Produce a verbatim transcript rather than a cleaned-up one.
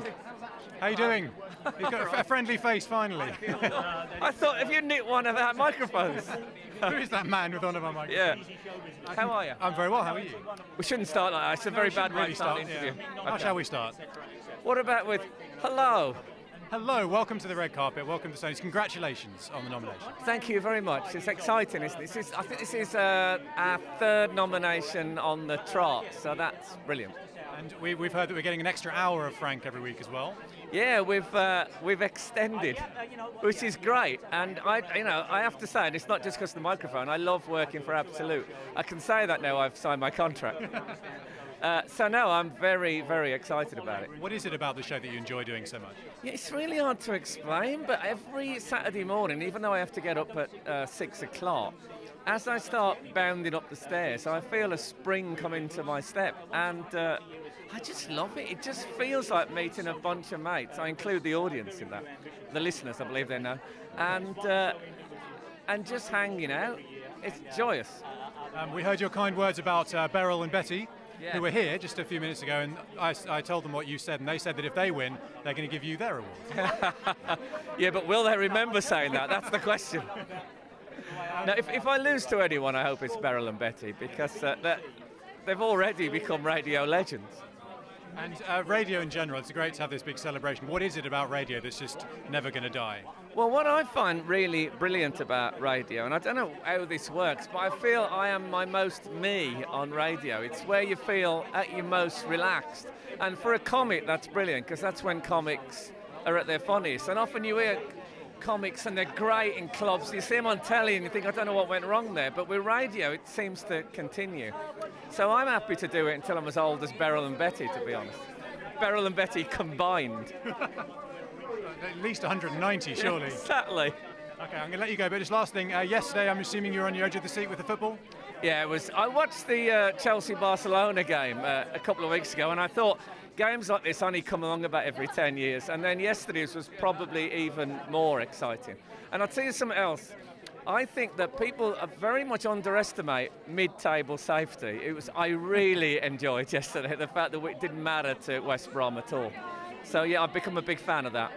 Frank. How are you doing? You've got a, a friendly face, finally. I thought if you nicked one of our microphones. Who is that man with one of our microphones? Yeah. How are you? I'm very well, how are you? We shouldn't start like that. It's a no, very bad way really to start an interview. Yeah. Okay. How shall we start? What about with, hello? Hello, welcome to the red carpet, welcome to Sony's. Congratulations on the nomination. Thank you very much. It's exciting, isn't it? This is, I think this is uh, our third nomination on the trot, so that's brilliant. And we, we've heard that we're getting an extra hour of Frank every week as well. Yeah, we've uh, we've extended, which is great. And I, you know, I have to say, and it's not just because of the microphone. I love working for Absolute. I can say that now. I've signed my contract. Uh, so no, I'm very, very excited about it. What is it about the show that you enjoy doing so much? Yeah, it's really hard to explain, but every Saturday morning, even though I have to get up at uh, six o'clock, as I start bounding up the stairs, I feel a spring come into my step, and uh, I just love it. It just feels like meeting a bunch of mates. I include the audience in that, the listeners, I believe they know, and uh, and just hanging out. It's joyous. Um, we heard your kind words about uh, Beryl and Betty. Yeah. Who were here just a few minutes ago, and I, I told them what you said, and they said that if they win, they're going to give you their award. Yeah, but will they remember saying that? That's the question. Now, if, if I lose to anyone, I hope it's Beryl and Betty, because uh, they've already become radio legends. And uh, radio in general, it's great to have this big celebration. What is it about radio that's just never going to die? Well, what I find really brilliant about radio, and I don't know how this works, but I feel I am my most me on radio. It's where you feel at your most relaxed. And for a comic, that's brilliant, because that's when comics are at their funniest. And often you hear comics and they're great in clubs. You see them on telly and you think, I don't know what went wrong there. But with radio, it seems to continue. So I'm happy to do it until I'm as old as Beryl and Betty, to be honest. Beryl and Betty combined. At least one hundred ninety, surely. Yeah, exactly. Okay, I'm going to let you go. But just last thing, uh, yesterday, I'm assuming you were on your edge of the seat with the football? Yeah, it was. I watched the uh, Chelsea-Barcelona game uh, a couple of weeks ago, and I thought games like this only come along about every ten years. And then yesterday's was probably even more exciting. And I'll tell you something else. I think that people are very much underestimate mid-table safety. It was, I really enjoyed yesterday, the fact that it didn't matter to West Brom at all. So, yeah, I've become a big fan of that.